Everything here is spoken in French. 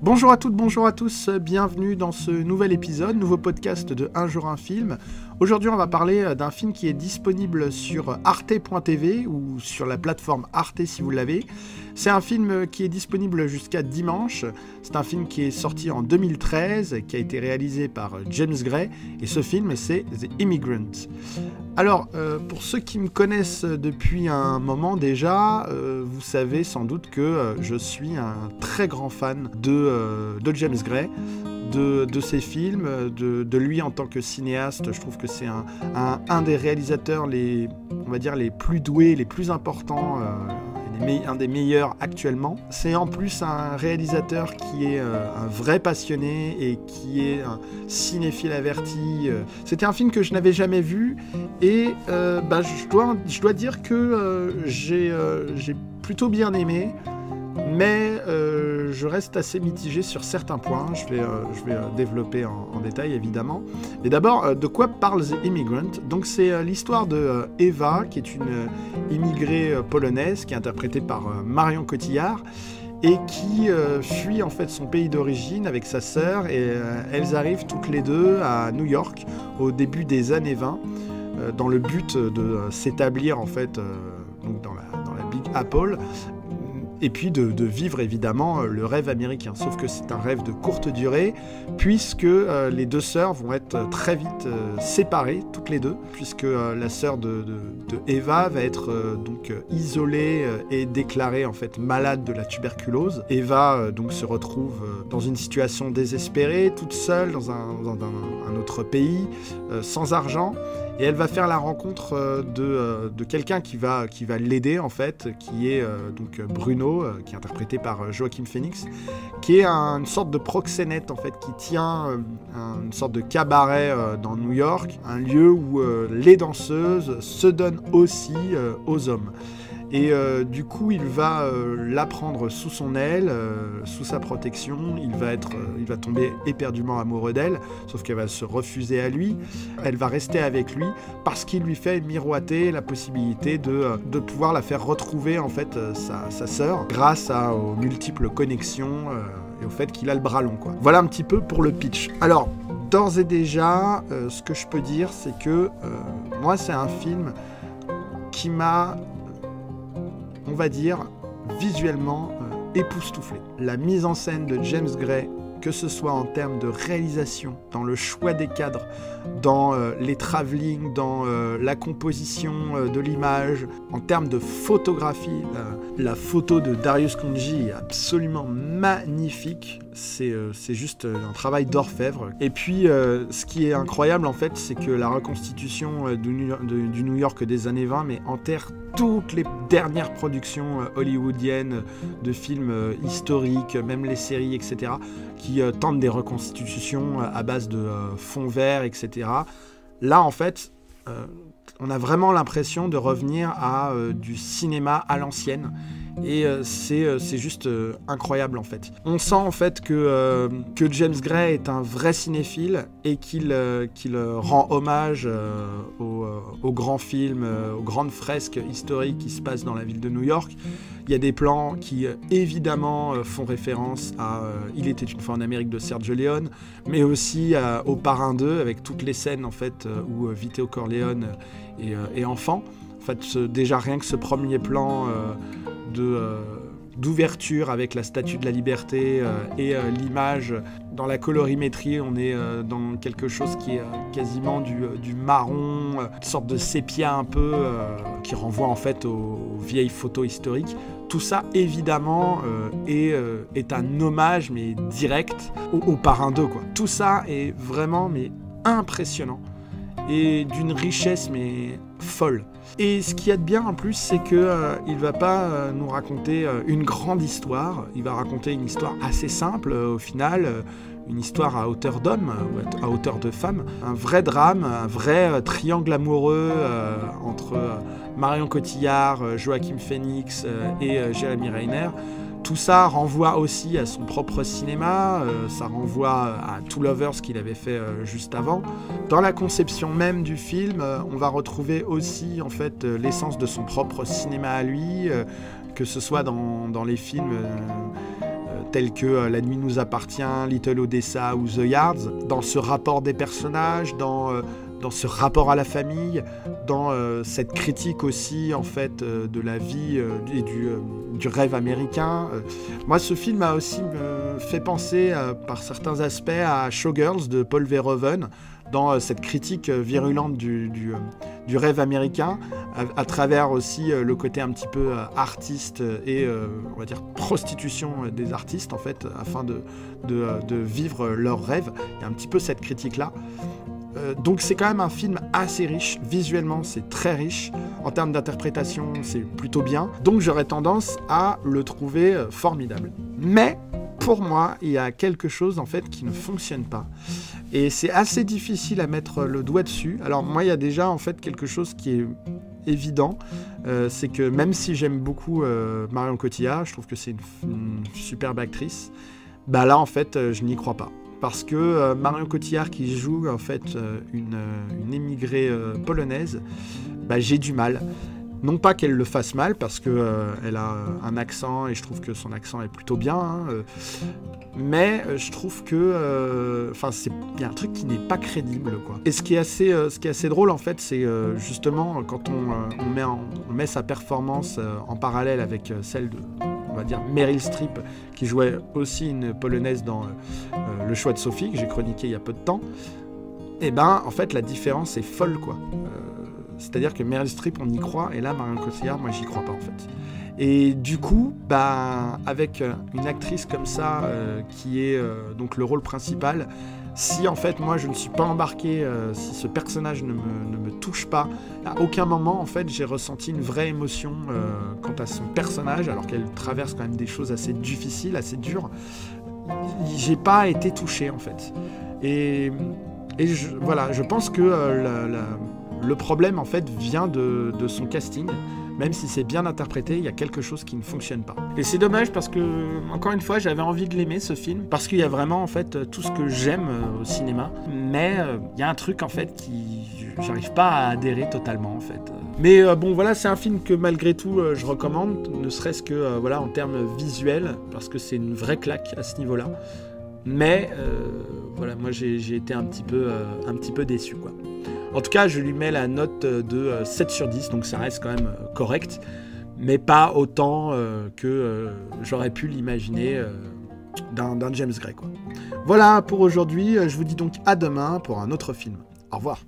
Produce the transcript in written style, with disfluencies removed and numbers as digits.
Bonjour à toutes, bonjour à tous, bienvenue dans ce nouvel épisode, nouveau podcast de Un jour un film. Aujourd'hui on va parler d'un film qui est disponible sur arte.tv ou sur la plateforme Arte si vous l'avez. C'est un film qui est disponible jusqu'à dimanche, c'est un film qui est sorti en 2013, qui a été réalisé par James Gray, et ce film c'est The Immigrant. Alors, pour ceux qui me connaissent depuis un moment déjà, vous savez sans doute que je suis un très grand fan de James Gray, de ses films, de lui en tant que cinéaste. Je trouve que c'est un des réalisateurs, on va dire, les plus doués, les plus importants, un des meilleurs actuellement. C'est en plus un réalisateur qui est un vrai passionné et qui est un cinéphile averti. C'était un film que je n'avais jamais vu et je dois dire que j'ai plutôt bien aimé, mais je reste assez mitigé sur certains points. Je vais développer en détail évidemment. Et d'abord, de quoi parle The Immigrant? Donc c'est l'histoire de Eva, qui est une immigrée polonaise, qui est interprétée par Marion Cotillard, et qui fuit en fait son pays d'origine avec sa sœur, et elles arrivent toutes les deux à New York au début des années 20, dans le but de s'établir en fait donc dans la Big Apple, et puis de vivre évidemment le rêve américain. Sauf que c'est un rêve de courte durée, puisque les deux sœurs vont être très vite séparées, toutes les deux, puisque la sœur de Eva va être isolée et déclarée en fait malade de la tuberculose. Eva donc se retrouve dans une situation désespérée, toute seule dans un autre pays, sans argent, et elle va faire la rencontre de quelqu'un qui va l'aider en fait, qui est donc Bruno, qui est interprété par Joaquin Phoenix, qui est une sorte de proxénète en fait, qui tient une sorte de cabaret dans New York, un lieu où les danseuses se donnent aussi aux hommes. Et du coup, il va la prendre sous son aile, sous sa protection. Il va tomber éperdument amoureux d'elle, sauf qu'elle va se refuser à lui. Elle va rester avec lui parce qu'il lui fait miroiter la possibilité de pouvoir la faire retrouver en fait sa sœur, grâce aux multiples connexions et au fait qu'il a le bras long, quoi. Voilà un petit peu pour le pitch. Alors, d'ores et déjà, ce que je peux dire, c'est que moi, c'est un film qui m'a, on va dire, visuellement époustouflé. La mise en scène de James Gray, que ce soit en termes de réalisation, dans le choix des cadres, dans les travelling, dans la composition de l'image, en termes de photographie, la photo de Darius Khondji est absolument magnifique. C'est juste un travail d'orfèvre. Et puis, ce qui est incroyable, en fait, c'est que la reconstitution du New York des années 20, mais enterre toutes les dernières productions hollywoodiennes, de films historiques, même les séries, etc., qui tentent des reconstitutions à base de fond vert, etc. Là, en fait, on a vraiment l'impression de revenir à du cinéma à l'ancienne, et c'est juste incroyable en fait. On sent en fait que James Gray est un vrai cinéphile et qu'il rend hommage aux grands films, aux grandes fresques historiques qui se passent dans la ville de New York. Il y a des plans qui évidemment font référence à Il était une fois en Amérique de Sergio Leone, mais aussi au Parrain 2, avec toutes les scènes en fait où Vito Corleone est enfant. En fait, déjà rien que ce premier plan d'ouverture avec la Statue de la Liberté et l'image dans la colorimétrie, on est dans quelque chose qui est quasiment du marron, une sorte de sépia un peu qui renvoie en fait aux vieilles photos historiques. Tout ça évidemment est un hommage mais direct au Parrain 2, quoi. Tout ça est vraiment mais impressionnant et d'une richesse mais folle. Et ce qu'il y a de bien en plus, c'est qu'il ne va pas nous raconter une grande histoire. Il va raconter une histoire assez simple au final, une histoire à hauteur d'homme, à hauteur de femme. Un vrai drame, un vrai triangle amoureux entre Marion Cotillard, Joaquin Phoenix et Jeremy Renner. Tout ça renvoie aussi à son propre cinéma, ça renvoie à Two Lovers qu'il avait fait juste avant. Dans la conception même du film, on va retrouver aussi en fait l'essence de son propre cinéma à lui, que ce soit dans les films tels que La nuit nous appartient, Little Odessa ou The Yards, dans ce rapport des personnages, dans ce rapport à la famille, dans cette critique aussi en fait de la vie et du rêve américain. Moi, ce film a aussi fait penser par certains aspects à Showgirls de Paul Verhoeven, dans cette critique virulente du rêve américain, à travers aussi le côté un petit peu artiste et, on va dire, prostitution des artistes, en fait, afin de vivre leurs rêves. Il y a un petit peu cette critique-là. Donc c'est quand même un film assez riche, visuellement c'est très riche, en termes d'interprétation c'est plutôt bien, donc j'aurais tendance à le trouver formidable. Mais pour moi, il y a quelque chose en fait qui ne fonctionne pas. Et c'est assez difficile à mettre le doigt dessus. Alors moi, il y a déjà en fait quelque chose qui est évident, c'est que même si j'aime beaucoup Marion Cotillard, je trouve que c'est une superbe actrice, bah là en fait je n'y crois pas. Parce que Marion Cotillard qui joue en fait une émigrée polonaise, bah, j'ai du mal. Non pas qu'elle le fasse mal, parce qu'elle a un accent, et je trouve que son accent est plutôt bien, hein, mais je trouve que y a un truc qui n'est pas crédible, quoi. Et ce qui est assez drôle, en fait, c'est justement quand on met sa performance en parallèle avec celle de, on va dire, Meryl Streep, qui jouait aussi une Polonaise dans Le choix de Sophie, que j'ai chroniqué il y a peu de temps, et ben, en fait, la différence est folle, quoi. C'est-à-dire que Meryl Streep, on y croit, et là, Marion Cotillard, moi, j'y crois pas, en fait. Et du coup, bah, avec une actrice comme ça, qui est donc le rôle principal, si, en fait, moi, je ne suis pas embarqué, si ce personnage ne me touche pas, à aucun moment, en fait, j'ai ressenti une vraie émotion quant à son personnage, alors qu'elle traverse quand même des choses assez difficiles, assez dures. J'ai pas été touché, en fait. Et voilà, je pense que le problème, en fait, vient de son casting. Même si c'est bien interprété, il y a quelque chose qui ne fonctionne pas. Et c'est dommage parce que, encore une fois, j'avais envie de l'aimer, ce film, parce qu'il y a vraiment, en fait, tout ce que j'aime au cinéma. Mais il y a un truc, en fait, qui... j'arrive pas à adhérer totalement, en fait. Mais bon, voilà, c'est un film que, malgré tout, je recommande, ne serait-ce que, voilà, en termes visuels, parce que c'est une vraie claque à ce niveau-là. Mais, voilà, moi, j'ai été un petit peu déçu, quoi. En tout cas, je lui mets la note de 7 sur 10, donc ça reste quand même correct, mais pas autant que j'aurais pu l'imaginer d'un James Gray, quoi. Voilà pour aujourd'hui, je vous dis donc à demain pour un autre film. Au revoir.